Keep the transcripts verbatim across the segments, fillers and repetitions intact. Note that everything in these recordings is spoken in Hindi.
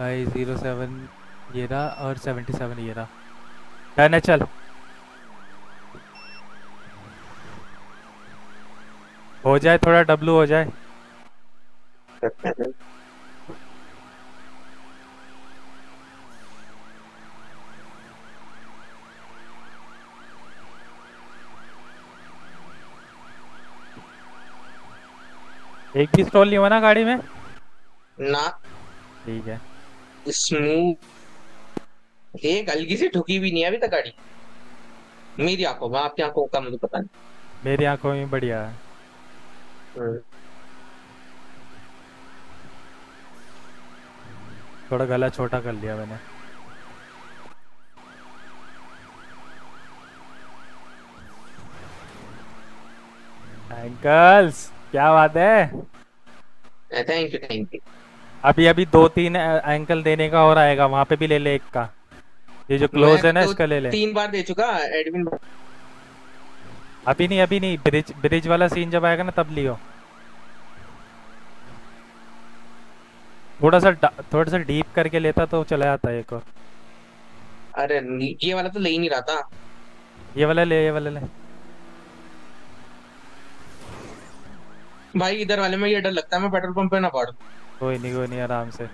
भाई जीरो सेवन ये रहा और सेवेंटी सेवन ये रहा। डन है, चल हो जाए, थोड़ा डब्लू हो जाए। एक भी स्टॉल नहीं हुआ ना गाड़ी में ना, ठीक है स्मूथ, एक हल्की सी ठुकी भी नहीं अभी तक गाड़ी। मेरी आंखों में, आपकी आंखों का मुझे पता नहीं, मेरी आंखों में बढ़िया है। थोड़ा गला छोटा कर लिया मैंने। एंकल्स क्या बात है, थैंक यू थैंक यू। अभी अभी दो तीन एंकल देने का और आएगा, वहां पे भी ले ले एक का, ये जो क्लोज है ना इसका ले ले। तीन बार दे चुका एडमिन। अभी नहीं अभी नहीं, ब्रिज ब्रिज वाला सीन जब आएगा ना तब लियो। थोड़ा सा थोड़ा सा डीप करके लेता तो चला जाता एक और। अरे ये वाला तो ले ही नहीं रहा था। ये वाला ले, ये वाला ले भाई। इधर वाले में ये डर लगता है मैं पेट्रोल पंप पे ना पड़। कोई नहीं कोई नहीं, आराम से।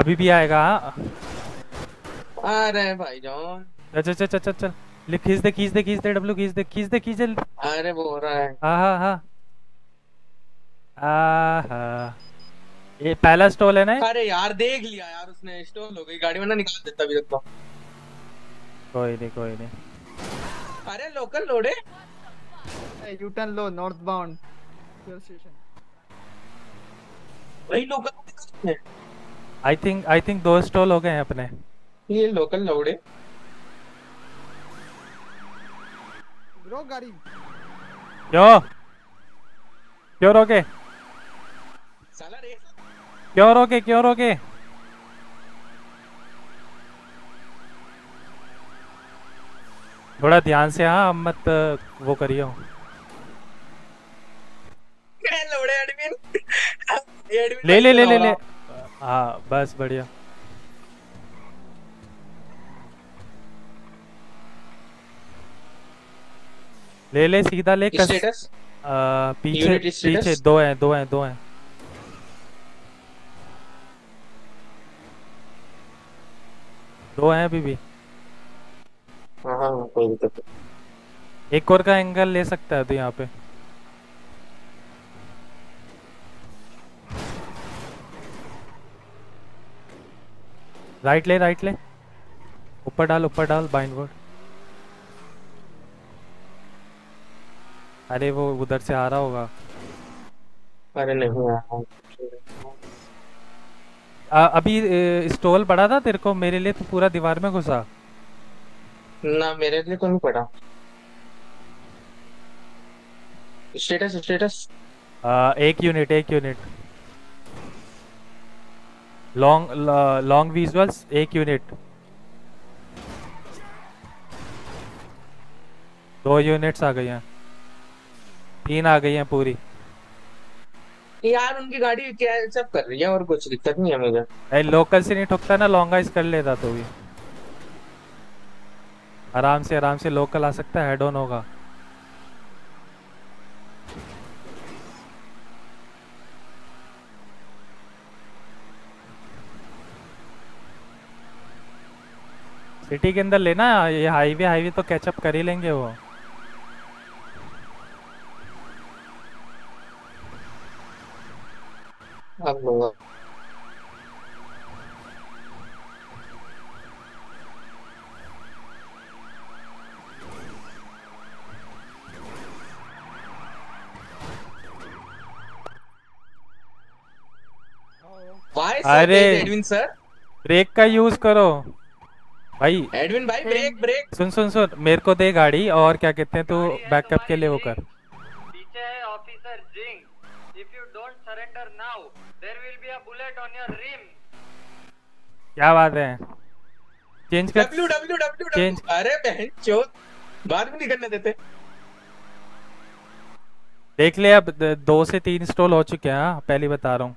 अभी भी आएगा। अरे भाई जान, चल चल चल चल ले, खींच दे खींच दे खींच दे डब्लू, खींच दे खींच दे खींच दे। अरे वो हो रहा है। हाँ हाँ हाँ, ये पहला स्टॉल है ना। अरे यार देख लिया यार उसने, स्टॉल हो गई गाड़ी, वरना निकाल देता भी रखता। कोई नहीं कोई नहीं। अरे लोकल लोड है, यू टर्न लो नॉर्थ बाउंड फ्यूल स्टेशन। भाई local I think I think दो स्टॉल हो गए हैं अपने। ये लोकल लौड़े ब्रो गाड़ी क्यों क्यों रोके साला रे, क्यों रोके क्यों रोके। थोड़ा ध्यान से, हाँ मत वो करियो। लौड़े एडमिन एडमिन ले ले ले ले ले। हाँ बस बढ़िया। ले ले सीधा ले। स्टेटस पीछे पीछे दो हैं दो हैं दो हैं। दो हैं अभी भी। हाँ हाँ कोई दिक्कत। एक और का एंगल ले सकता है तो यहाँ पे। राइट ले राइट ले, ऊपर डाल ऊपर डाल बाइंडवर्ड। अरे वो उधर से आ रहा होगा। अरे नहीं आ रहा। अभी स्टॉल पड़ा था तेरे को, मेरे लिए तो पूरा दीवार में घुसा ना। मेरे लिए कौन पड़ा। स्टेटस स्टेटस एक यूनिट एक यूनिट लॉन्ग लॉन्ग विजुअल्स एक यूनिट, दो यूनिट्स आ गई हैं, तीन आ गई हैं पूरी। यार उनकी गाड़ी क्या सब कर रही है और कुछ दिक्कत नहीं है मुझे। अरे लोकल से नहीं ठोकता ना, लॉन्ग आइस कर लेता तो भी आराम से आराम से लोकल आ सकता है, हेड ऑन होगा। सिटी के अंदर लेना, ये हाईवे हाईवे तो कैचअप कर ही लेंगे वो। अरे एडविन सर ब्रेक का यूज करो भाई। एडविन भाई ब्रेक ब्रेक सुन सुन सुन, मेरे को दे गाड़ी और क्या कहते हैं तू तो बैकअप के लिए वो कर। पीछे है officer Jing, if you don't surrender now there will be a bullet on your rim. क्या बात है, चेंज कर। W W W change. अरे बहन चोद बात भी नहीं करने देते। देख ले अब दो से तीन स्टॉल हो चुके हैं, पहले बता रहा हूँ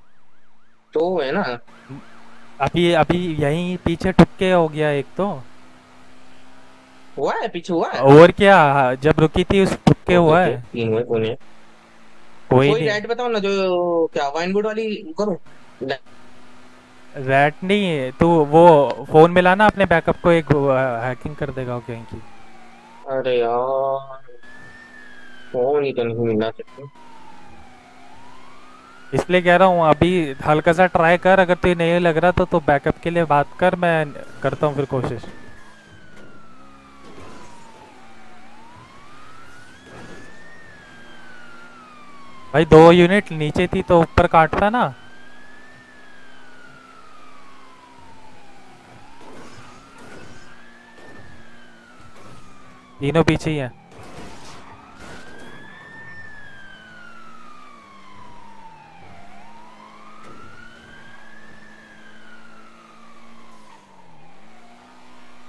तो है ना। अभी अभी यहीं पीछे ठुक्के हो गया एक तो हुआ है पीछे हुआ है। और क्या जब रुकी थी उस ठुक्के हुआ है। कोई कोई रेट बताओ ना, जो क्या वाइनवुड वाली करो। रेट नहीं है तो वो फोन मिला ना अपने बैकअप को, एक हैकिंग कर देगा कहीं की। अरे यार फोन ही तो नहीं मिला सकते, इसलिए कह रहा हूँ अभी हल्का सा ट्राई कर। अगर तुझे नहीं लग रहा तो तो बैकअप के लिए बात कर, मैं करता हूँ फिर कोशिश। भाई दो यूनिट नीचे थी तो ऊपर काटता ना। तीनों पीछे ही है।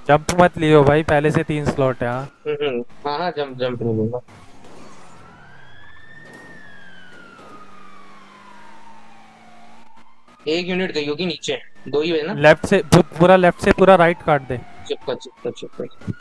जंप मत लियो भाई, पहले से तीन स्लॉट है। हाँ हाँ जंप जंप नहीं लूंगा। एक यूनिट गई होगी नीचे, दो ही है ना। लेफ्ट से पूरा लेफ्ट से पूरा राइट काट दे। चिपका चिपका चिपका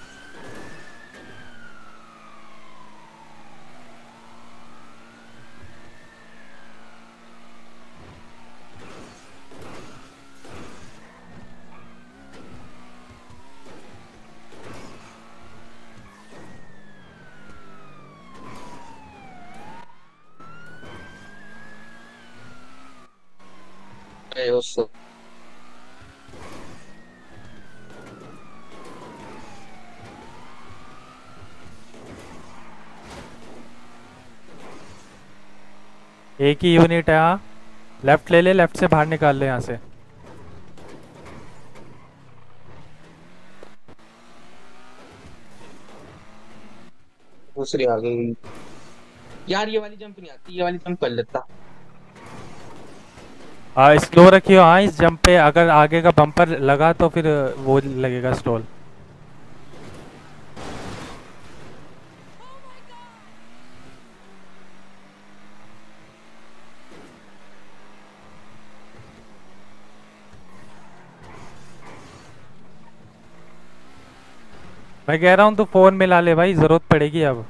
एक ही यूनिट है। हाँ लेफ्ट ले ले, लेफ्ट से बाहर निकाल ले यहाँ से। दूसरी आ गई यार, ये वाली जंप नहीं आती, ये वाली जंप कर लेता। हाँ स्लो रखियो। हाँ इस जंप पे अगर आगे का बम्पर लगा तो फिर वो लगेगा स्टॉल। मैं कह रहा हूँ तू फोन मिला ले भाई, जरूरत पड़ेगी अब।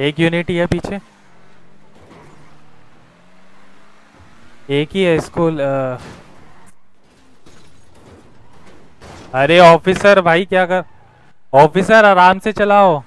एक यूनिट ही है पीछे, एक ही है स्कूल। अरे ऑफिसर भाई क्या कर, ऑफिसर आराम से चलाओ।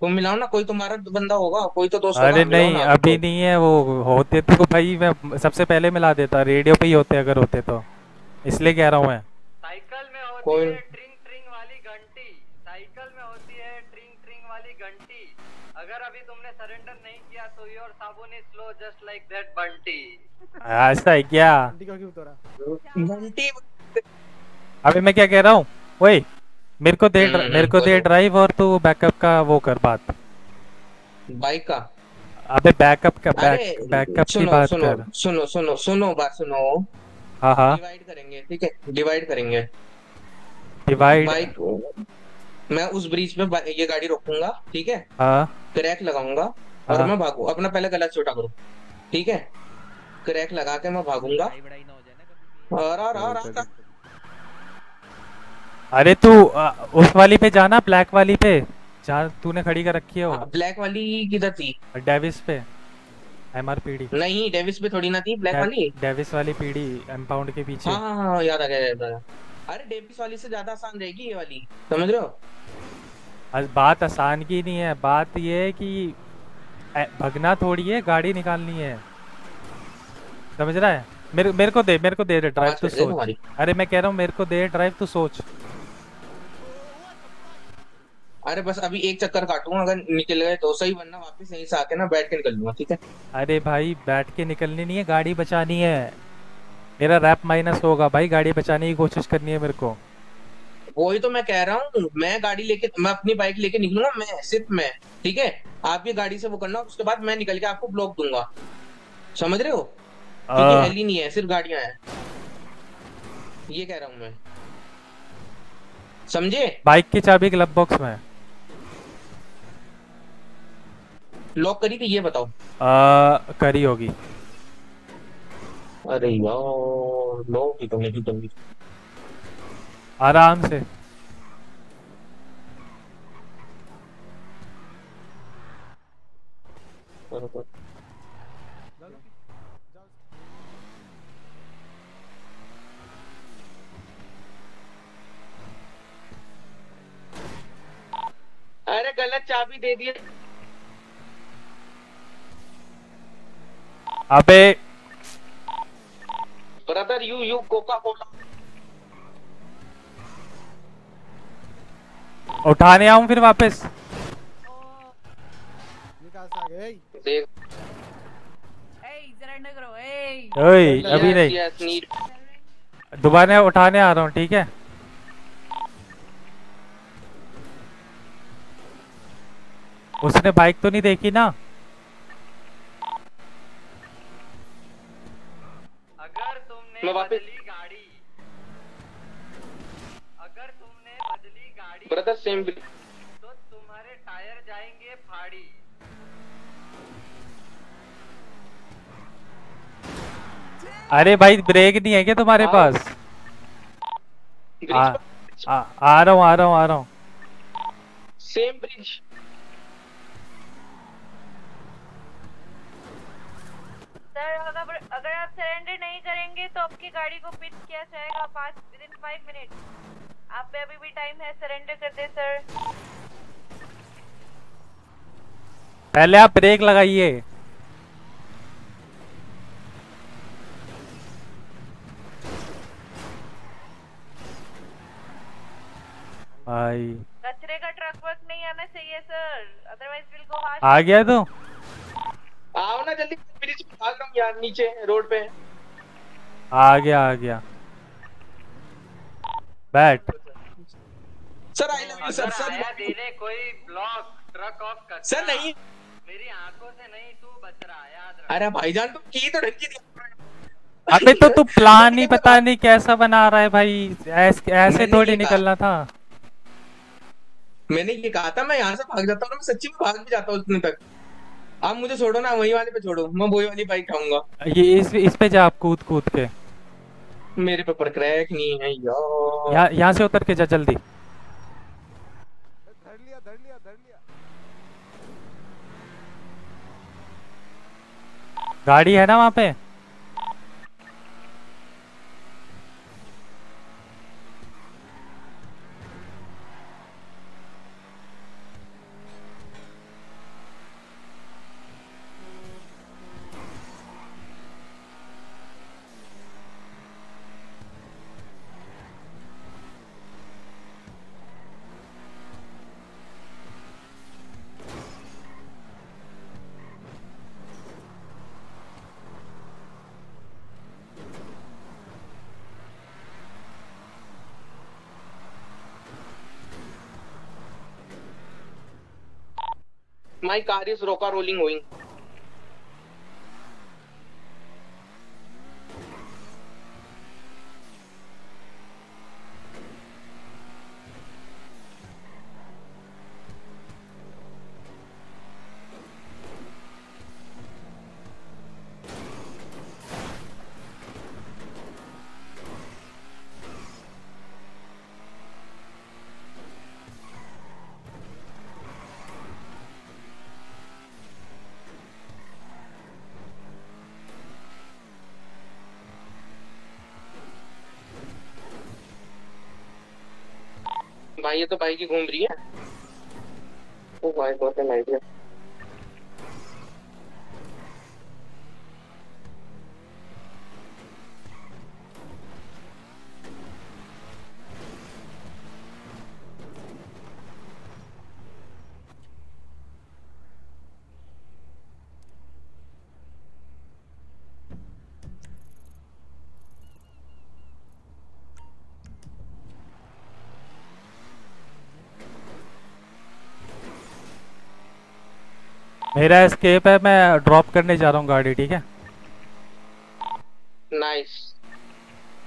तुम मिलाओ ना, कोई तुम्हारा बंदा होगा, कोई तो दोस्त होगा। अरे नहीं अभी नहीं है वो, होते तो भाई मैं सबसे पहले मिला देता, रेडियो पे ही होते अगर होते तो, इसलिए कह रहा हूँ मैं। साइकिल में होती है ट्रिंग ट्रिंग वाली घंटी, साइकिल में होती है ट्रिंग ट्रिंग वाली घंटी। अगर अभी तुमने सरेंडर नहीं किया तो योर साबुन is slow just like that Bunty. ऐसा है क्या? घंटी अभी मैं क्या कह रहा हूँ, वही मेरे को दे मेरे को दे ड्राइव और तू बैकअप का वो कर बात। बाइक का अबे बैकअप का बैक बैकअप की बात कर। सुनो सुनो सुनो बात सुनो। हाँ हाँ डिवाइड करेंगे, ठीक है डिवाइड करेंगे। डिवाइड बाइक मैं उस ब्रिज पे ये गाड़ी रोकूंगा, ठीक है। हाँ क्रैक लगाऊंगा और मैं भागू, अपना पहले गला छोटा करो, ठीक है। क्रैक लगा के मैं भागूंगा। अरे तू उस वाली पे जाना, ब्लैक वाली पे, जहाँ तूने खड़ी कर रखी है वो। ब्लैक वाली किधर थी? डेविस पे। एमआरपीडी नहीं, डेविस पे थोड़ी ना थी ब्लैक वाली, डेविस वाली पीडी एम्पाउंड के पीछे। हां हां याद आ गया। अरे डेविस वाली से ज्यादा आसान रहेगी ये वाली, समझ रहे हो? आज बात आसान की नहीं है, बात ये है कि भगना थोड़ी है, गाड़ी निकालनी है, समझ रहा है? मेरे मेरे को दे मेरे को दे ड्राइव तो सोच। अरे मैं कह रहा हूँ मेरे को दे ड्राइव तो सोच। अरे बस अभी एक चक्कर काटूंगा, अगर निकल गए तो सही, वरना वापस यहीं से आके ना बैठ के निकल लूंगा, ठीक है? अरे भाई बैठ के निकलनी नहीं है, गाड़ी बचानी है। मेरा रैप माइनस होगा भाई, गाड़ी बचाने की कोशिश करनी है मेरे को। वही तो मैं कह रहा हूँ, मैं गाड़ी लेके, मैं अपनी बाइक लेके निकलूंगा, मैं सिर्फ मैं, ठीक है? आप ये गाड़ी से वो करना, उसके बाद मैं निकल के आपको ब्लॉक दूंगा, समझ रहे हो? क्योंकि हेली नहीं है, सिर्फ गाड़ियां हैं, ये कह रहा हूँ मैं, समझे? बाइक की चाबी ग्लव बॉक्स में लॉक करी थी, ये बताओ। आ, करी होगी। अरे यार लॉक ही तो नहीं थी, आराम से अरे गलत चाबी दे दिए। अबे brother you you Coca Cola उठाने आऊं फिर वापस। देख ओए अभी नहीं, दोबारा उठाने आ रहा हूँ, ठीक है? उसने बाइक तो नहीं देखी ना, अगर तुमने बदली गाड़ी, अगर तुमने बदली गाड़ी ब्रदर सेम, तो तुम्हारे टायर जाएंगे फाड़ी। अरे भाई ब्रेक नहीं है क्या तुम्हारे पास? आ, आ, आ रहा हूँ आ रहा हूँ आ रहा हूँ सेम ब्रिज। सर अगर अगर आप सरेंडर नहीं करेंगे तो आपकी गाड़ी को पिट किया जाएगा पाँच विद इन फाइव मिनट। आप पे अभी भी टाइम है, सरेंडर कर दे सर। पहले आप ब्रेक लगाइए। कचरे का ट्रक वर्क नहीं आना चाहिए sir, otherwise will go hard. आ गया तो आओ ना जल्दी, ब्रिज पे भाग रहा हूं यार, नीचे रोड पे। आ गया आ गया बैठ। Sir I love you sir. Sir देने कोई ब्लॉक ट्रक ऑफ कर सर, नहीं मेरी आंखों से नहीं तू बच रहा, याद रख। अरे भाईजान तुम की तो ढंग की दी। अबे तो तू प्लान ही पता नहीं कैसा बना रहा है भाई, ऐसे थोड़ी निकलना था। मैंने ये कहा था मैं यहाँ से भाग जाता हूँ, मैं सच्ची में भाग भी जाता हूँ उतने तक। आप मुझे छोड़ो ना, वही वाले पे छोड़ो, मैं वही वाली बाइक उठाऊंगा। ये इस इस पे जा, आप कूद कूद के। मेरे पे पर क्रैक नहीं है यार। यहाँ यहाँ से उतर के जा जल्दी। धर लिया धर लिया धर लिया। गाड़ी है ना वहाँ पे। My car is rock rolling going. भाई ये तो भाई की घूम रही है। ओ भाई बहुत नाइस है। मेरा एस्केप है, मैं ड्रॉप करने जा रहा हूँ गाड़ी, ठीक है? Nice nice.